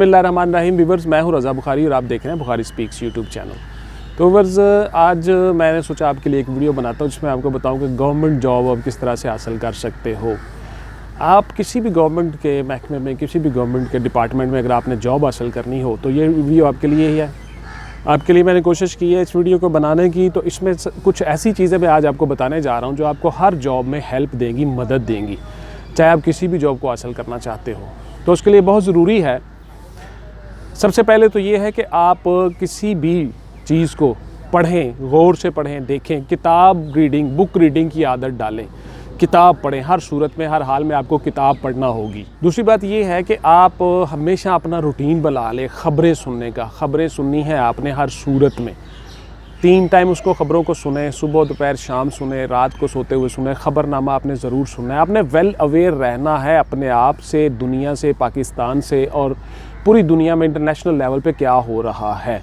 बिस्मिल्लाहिर्रहमानिर्रहीम व्यूअर्स, मैं हूं रज़ा बुखारी और आप देख रहे हैं बुखारी स्पीक्स यूट्यूब चैनल। तो व्यूअर्स, आज मैंने सोचा आपके लिए एक वीडियो बनाता हूं जिसमें आपको बताऊं कि गवर्नमेंट जॉब आप किस तरह से हासिल कर सकते हो। आप किसी भी गवर्नमेंट के महकमे में, किसी भी गवर्नमेंट के डिपार्टमेंट में अगर आपने जॉब हासिल करनी हो तो ये वीडियो आपके लिए ही है। आपके लिए मैंने कोशिश की है इस वीडियो को बनाने की, तो इसमें कुछ ऐसी चीज़ें मैं आज आपको बताने जा रहा हूँ जो आपको हर जॉब में हेल्प देंगी, मदद देंगी, चाहे आप किसी भी जॉब को हासिल करना चाहते हो। तो उसके लिए बहुत ज़रूरी है, सबसे पहले तो ये है कि आप किसी भी चीज़ को पढ़ें, गौर से पढ़ें, देखें। किताब रीडिंग, बुक रीडिंग की आदत डालें, किताब पढ़ें। हर सूरत में, हर हाल में आपको किताब पढ़ना होगी। दूसरी बात ये है कि आप हमेशा अपना रूटीन बना लें ख़बरें सुनने का। ख़बरें सुननी है आपने हर सूरत में, 3 टाइम उसको ख़बरों को सुने, सुबह दोपहर शाम सुने, रात को सोते हुए सुने। ख़बरनामा आपने ज़रूर सुनना है। आपने वेल अवेयर रहना है अपने आप से, दुनिया से, पाकिस्तान से और पूरी दुनिया में इंटरनेशनल लेवल पर क्या हो रहा है,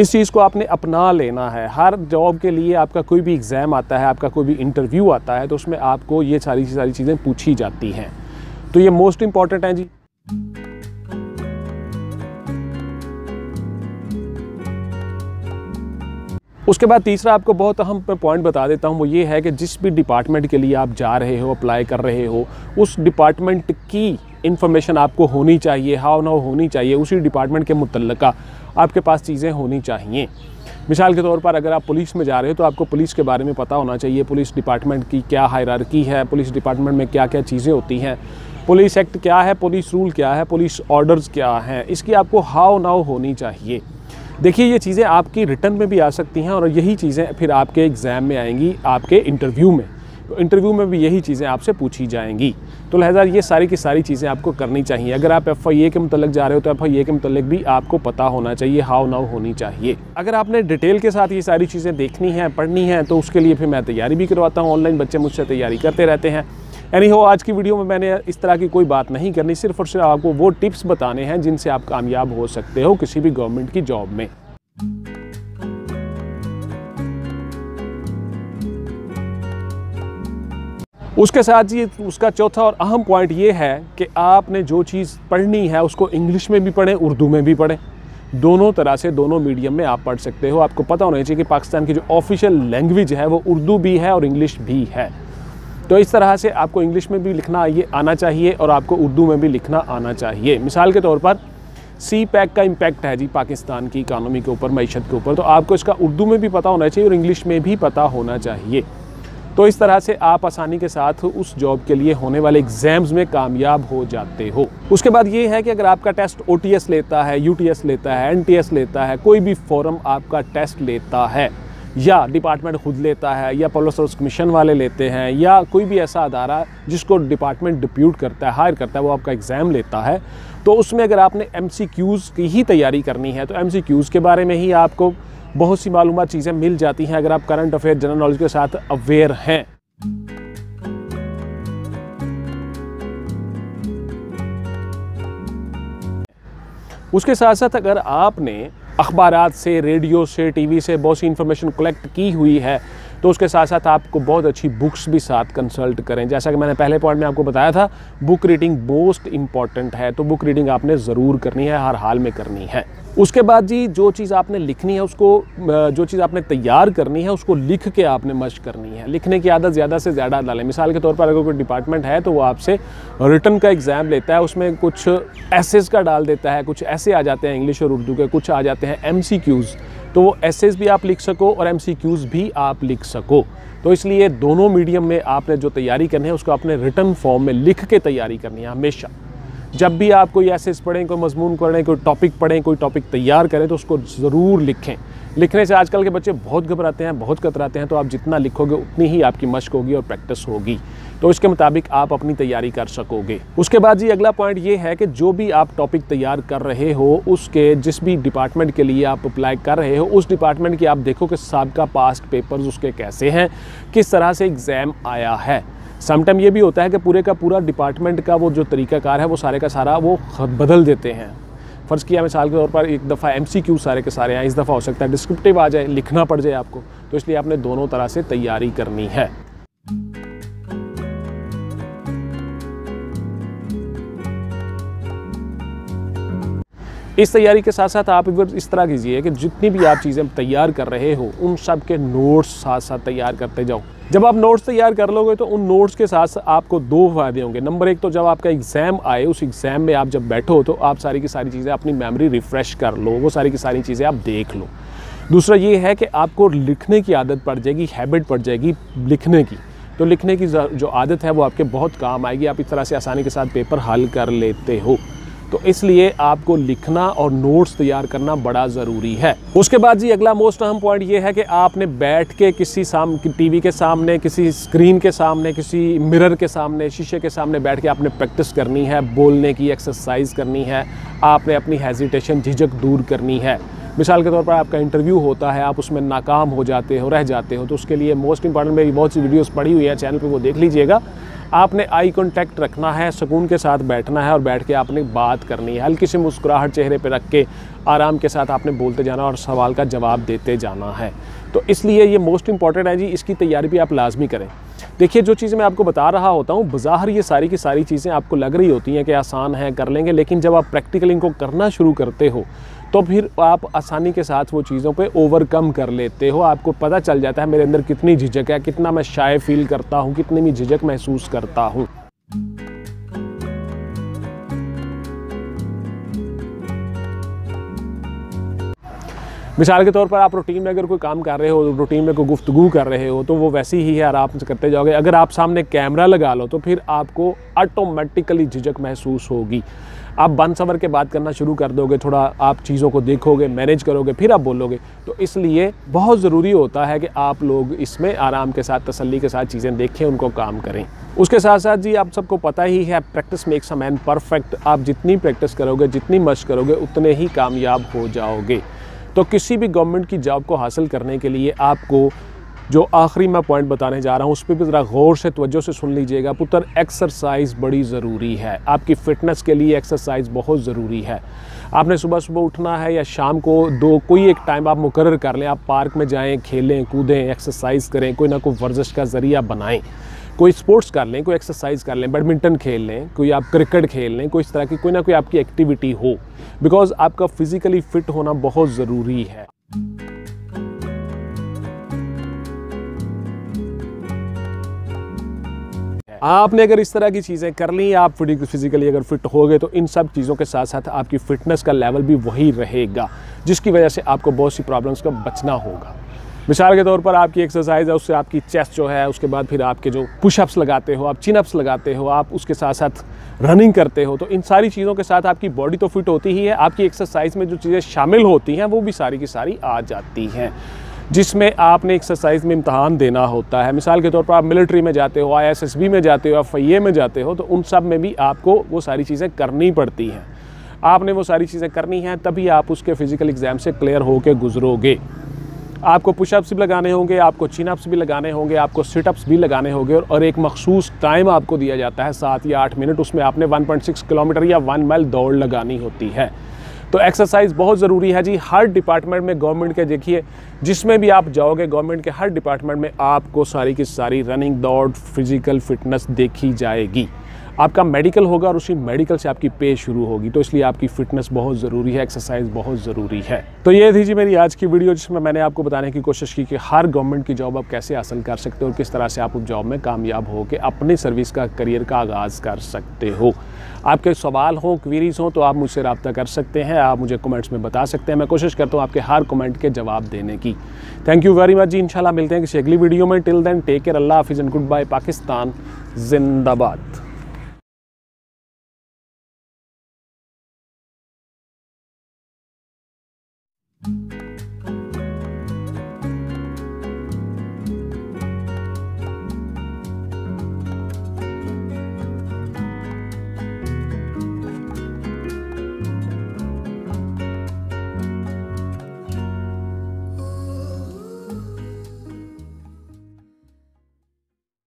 इस चीज़ को आपने अपना लेना है। हर जॉब के लिए आपका कोई भी एग्ज़ाम आता है, आपका कोई भी इंटरव्यू आता है, तो उसमें आपको ये सारी चीज़ें पूछी जाती हैं, तो ये मोस्ट इम्पॉर्टेंट है जी। उसके बाद तीसरा आपको बहुत अहम पॉइंट बता देता हूँ, वो ये है कि जिस भी डिपार्टमेंट के लिए आप जा रहे हो, अप्लाई कर रहे हो, उस डिपार्टमेंट की इन्फॉर्मेशन आपको होनी चाहिए, हाउ नाउ होनी चाहिए। उसी डिपार्टमेंट के मुतल्लका आपके पास चीज़ें होनी चाहिए। मिसाल के तौर पर अगर आप पुलिस में जा रहे हो तो आपको पुलिस के बारे में पता होना चाहिए, पुलिस डिपार्टमेंट की क्या हायरार्की है, पुलिस डिपार्टमेंट में क्या क्या चीज़ें होती हैं, पुलिस एक्ट क्या है, पुलिस रूल क्या है, पुलिस ऑर्डर्स क्या हैं, इसकी आपको हाउ नाउ होनी चाहिए। देखिए, ये चीज़ें आपकी रिटर्न में भी आ सकती हैं और यही चीज़ें फिर आपके एग्ज़ाम में आएंगी, आपके इंटरव्यू में। तो इंटरव्यू में भी यही चीज़ें आपसे पूछी जाएंगी, तो लिहाजा ये सारी की सारी चीज़ें आपको करनी चाहिए। अगर आप FIA के मुतल्लिक जा रहे हो तो FIA के मुतल्लिक भी आपको पता होना चाहिए, हाउ नाउ होनी चाहिए। अगर आपने डिटेल के साथ ये सारी चीज़ें देखनी हैं, पढ़नी हैं, तो उसके लिए फिर मैं तैयारी भी करवाता हूँ। ऑनलाइन बच्चे मुझसे तैयारी करते रहते हैं। यानी हो, आज की वीडियो में मैंने इस तरह की कोई बात नहीं करनी, सिर्फ और सिर्फ आपको वो टिप्स बताने हैं जिनसे आप कामयाब हो सकते हो किसी भी गवर्नमेंट की जॉब में। उसके साथ ये उसका चौथा और अहम पॉइंट ये है कि आपने जो चीज़ पढ़नी है उसको इंग्लिश में भी पढ़ें, उर्दू में भी पढ़ें, दोनों तरह से, दोनों मीडियम में आप पढ़ सकते हो। आपको पता होना चाहिए कि पाकिस्तान की जो ऑफिशियल लैंग्वेज है वो उर्दू भी है और इंग्लिश भी है, तो इस तरह से आपको इंग्लिश में भी लिखना आना चाहिए और आपको उर्दू में भी लिखना आना चाहिए। मिसाल के तौर पर CPAC का इम्पैक्ट है जी पाकिस्तान की इकानमी के ऊपर, मैशत के ऊपर, तो आपको इसका उर्दू में भी पता होना चाहिए और इंग्लिश में भी पता होना चाहिए। तो इस तरह से आप आसानी के साथ उस जॉब के लिए होने वाले एग्ज़ाम्स में कामयाब हो जाते हो। उसके बाद ये है कि अगर आपका टेस्ट OTS लेता है, UTS लेता है, NTS लेता है, कोई भी फोरम आपका टेस्ट लेता है या डिपार्टमेंट खुद लेता है या पब्लिक सर्विस कमीशन वाले लेते हैं या कोई भी ऐसा अदारा जिसको डिपार्टमेंट डिप्यूट करता है, हायर करता है, वो आपका एग्ज़ाम लेता है, तो उसमें अगर आपने MCQs की ही तैयारी करनी है तो MCQs के बारे में ही आपको बहुत सी मालूमात चीज़ें मिल जाती हैं अगर आप करंट अफेयर, जनरल नॉलेज के साथ अवेयर हैं। उसके साथ साथ अगर आपने अखबारात से, रेडियो से, TV से बहुत सी इन्फॉर्मेशन कलेक्ट की हुई है तो उसके साथ साथ आपको बहुत अच्छी बुक्स भी साथ कंसल्ट करें। जैसा कि मैंने पहले पॉइंट में आपको बताया था, बुक रीडिंग मोस्ट इम्पॉर्टेंट है, तो बुक रीडिंग आपने ज़रूर करनी है, हर हाल में करनी है। उसके बाद जी, जो चीज़ आपने लिखनी है उसको, जो चीज़ आपने तैयार करनी है उसको लिख के आपने मश्क करनी है। लिखने की आदत ज़्यादा से ज़्यादा डालें। मिसाल के तौर पर अगर कोई डिपार्टमेंट है तो वो आपसे रिटन का एग्ज़ाम लेता है, उसमें कुछ एसेस का डाल देता है, कुछ ऐसे आ जाते हैं इंग्लिश और उर्दू के, कुछ आ जाते हैं MCQs, तो वो एसेस भी आप लिख सको और MCQs भी आप लिख सको। तो इसलिए दोनों मीडियम में आपने जो तैयारी करनी है उसको आपने रिटन फॉर्म में लिख के तैयारी करनी है हमेशा। जब भी आप कोई एसेस पढ़ें, कोई मजमून पढ़ें, कोई टॉपिक पढ़ें, कोई टॉपिक तैयार करें तो उसको ज़रूर लिखें। लिखने से आजकल के बच्चे बहुत घबराते हैं, बहुत कतराते हैं, तो आप जितना लिखोगे उतनी ही आपकी मश्क होगी और प्रैक्टिस होगी, तो इसके मुताबिक आप अपनी तैयारी कर सकोगे। उसके बाद जी, अगला पॉइंट ये है कि जो भी आप टॉपिक तैयार कर रहे हो उसके, जिस भी डिपार्टमेंट के लिए आप अप्लाई कर रहे हो उस डिपार्टमेंट की आप देखो कि सबका पास्ट पेपर्स उसके कैसे हैं, किस तरह से एग्ज़ाम आया है। समटाइम ये भी होता है कि पूरे का पूरा डिपार्टमेंट का वो जो तरीक़ाकार है वो सारे का सारा वो बदल देते हैं। फ़र्ज़ किया मिसाल के तौर पर एक दफ़ा MCQ सारे के सारे आए, इस दफ़ा हो सकता है डिस्क्रिप्टिव आ जाए, लिखना पड़ जाए आपको, तो इसलिए आपने दोनों तरह से तैयारी करनी है। इस तैयारी के साथ साथ आप एक बार इस तरह कीजिए कि जितनी भी आप चीज़ें तैयार कर रहे हो उन सब के नोट्स साथ साथ तैयार करते जाओ। जब आप नोट्स तैयार कर लोगे तो उन नोट्स के साथ आपको दो फायदे होंगे। नंबर एक तो जब आपका एग्ज़ाम आए, उस एग्ज़ाम में आप जब बैठो तो आप सारी की सारी चीज़ें अपनी मेमोरी रिफ़्रेश कर लो, वो सारी की सारी चीज़ें आप देख लो। दूसरा ये है कि आपको लिखने की आदत पड़ जाएगी, हैबिट पड़ जाएगी लिखने की, तो लिखने की जो आदत है वो आपके बहुत काम आएगी। आप इस तरह से आसानी के साथ पेपर हल कर लेते हो। तो इसलिए आपको लिखना और नोट्स तैयार करना बड़ा ज़रूरी है। उसके बाद जी अगला मोस्ट अहम पॉइंट ये है कि आपने बैठ के किसी टीवी के सामने, किसी स्क्रीन के सामने, किसी मिरर के सामने, शीशे के सामने बैठ के आपने प्रैक्टिस करनी है, बोलने की एक्सरसाइज करनी है, आपने अपनी हेजिटेशन झिझक दूर करनी है। मिसाल के तौर पर आपका इंटरव्यू होता है, आप उसमें नाकाम हो जाते हो, रह जाते हो, तो उसके लिए मोस्ट इंपॉर्टेंट मेरी बहुत सी वीडियोस पड़ी हुई है चैनल पे, वो देख लीजिएगा। आपने आई कांटेक्ट रखना है, सुकून के साथ बैठना है और बैठ के आपने बात करनी है। हल्की सी मुस्कुराहट चेहरे पे रख के आराम के साथ आपने बोलते जाना और सवाल का जवाब देते जाना है। तो इसलिए ये मोस्ट इंपॉर्टेंट है जी, इसकी तैयारी भी आप लाजमी करें। देखिए जो चीज़ें मैं आपको बता रहा होता हूँ, बज़ाहिर ये सारी की सारी चीज़ें आपको लग रही होती हैं कि आसान है, कर लेंगे, लेकिन जब आप प्रैक्टिकल इनको करना शुरू करते हो तो फिर आप आसानी के साथ वो चीज़ों पे ओवरकम कर लेते हो। आपको पता चल जाता है मेरे अंदर कितनी झिझक है, कितना मैं शाय फील करता हूँ, कितनी मैं झिझक महसूस करता हूँ। मिसाल के तौर पर आप रूटीन में अगर कोई काम कर रहे हो, रूटीन में कोई गुफ्तगू कर रहे हो, तो वो वैसी ही है और आप करते जाओगे। अगर आप सामने कैमरा लगा लो तो फिर आपको ऑटोमेटिकली झिझक महसूस होगी। आप बन संवर के बात करना शुरू कर दोगे, थोड़ा आप चीज़ों को देखोगे, मैनेज करोगे, फिर आप बोलोगे। तो इसलिए बहुत ज़रूरी होता है कि आप लोग इसमें आराम के साथ, तसल्ली के साथ चीज़ें देखें, उनको काम करें। उसके साथ साथ जी आप सबको पता ही है, practice makes a man perfect. आप जितनी प्रैक्टिस करोगे, जितनी मशक करोगे, उतने ही कामयाब हो जाओगे। तो किसी भी गवर्नमेंट की जॉब को हासिल करने के लिए आपको जो आखिरी मैं पॉइंट बताने जा रहा हूँ उस पर भी ज़रा गौर से, तवज्जो से सुन लीजिएगा पुत्र। एक्सरसाइज बड़ी ज़रूरी है, आपकी फ़िटनेस के लिए एक्सरसाइज बहुत ज़रूरी है। आपने सुबह सुबह उठना है या शाम को कोई एक टाइम आप मुकर्रर कर लें, आप पार्क में जाएं, खेलें, कूदें, एक्सरसाइज करें, कोई ना कोई वर्जिश का ज़रिया बनाएँ, कोई स्पोर्ट्स कर लें, कोई एक्सरसाइज कर लें, बैडमिंटन खेल लें, कोई आप क्रिकेट खेल लें, कोई इस तरह की कोई ना कोई आपकी एक्टिविटी हो, बिकॉज़ आपका फ़िज़िकली फ़िट होना बहुत ज़रूरी है। आपने अगर इस तरह की चीज़ें कर ली, आप फिज़िकली अगर फिट हो गए, तो इन सब चीज़ों के साथ साथ आपकी फ़िटनेस का लेवल भी वही रहेगा, जिसकी वजह से आपको बहुत सी प्रॉब्लम्स का बचना होगा। मिसाल के तौर पर आपकी एक्सरसाइज है, उससे आपकी चेस्ट जो है, उसके बाद फिर आपके जो पुशअप्स लगाते हो, आप चिनअप्स लगाते हो, आप उसके साथ साथ रनिंग करते हो, तो इन सारी चीज़ों के साथ आपकी बॉडी तो फिट होती ही है, आपकी एक्सरसाइज में जो चीज़ें शामिल होती हैं वो भी सारी की सारी आ जाती हैं, जिसमें आपने एक्सरसाइज में इम्तहान देना होता है। मिसाल के तौर पर आप मिलिट्री में जाते हो, ISSB में जाते हो, FIA में जाते हो, तो उन सब में भी आपको वो सारी चीज़ें करनी पड़ती हैं। आपने वो सारी चीज़ें करनी हैं तभी आप उसके फ़िज़िकल एग्ज़ाम से क्लियर होकर गुजरोगे। आपको पुशअप्स भी लगाने होंगे, आपको चिनअप्स भी लगाने होंगे, आपको सिटअप्स भी लगाने होंगे, और एक मखसूस टाइम आपको दिया जाता है 7 या 8 मिनट, उसमें आपने 1.6 किलोमीटर या 1 मील दौड़ लगानी होती है। तो एक्सरसाइज बहुत ज़रूरी है जी, हर डिपार्टमेंट में। गवर्नमेंट के देखिए जिसमें भी आप जाओगे, गवर्नमेंट के हर डिपार्टमेंट में आपको सारी की सारी रनिंग, दौड़, फिज़िकल फिटनेस देखी जाएगी। आपका मेडिकल होगा और उसी मेडिकल से आपकी पे शुरू होगी, तो इसलिए आपकी फ़िटनेस बहुत ज़रूरी है, एक्सरसाइज बहुत ज़रूरी है। तो ये थी जी मेरी आज की वीडियो, जिसमें मैंने आपको बताने की कोशिश की कि हर गवर्नमेंट की जॉब आप कैसे हासिल कर सकते हो और किस तरह से आप उस जॉब में कामयाब हो के अपनी सर्विस का, करियर का आगाज़ कर सकते हो। आपके सवाल हों, क्वेरीज़ हों, तो आप मुझसे रब्ता कर सकते हैं, आप मुझे कमेंट्स में बता सकते हैं। मैं कोशिश करता हूँ आपके हर कमेंट के जवाब देने की। थैंक यू वेरी मच जी, इंशाल्लाह मिलते हैं किसी अगली वीडियो में। टिल देन टेक केयर, अल्लाह हाफिज़ एंड गुड बाय। पाकिस्तान जिंदाबाद।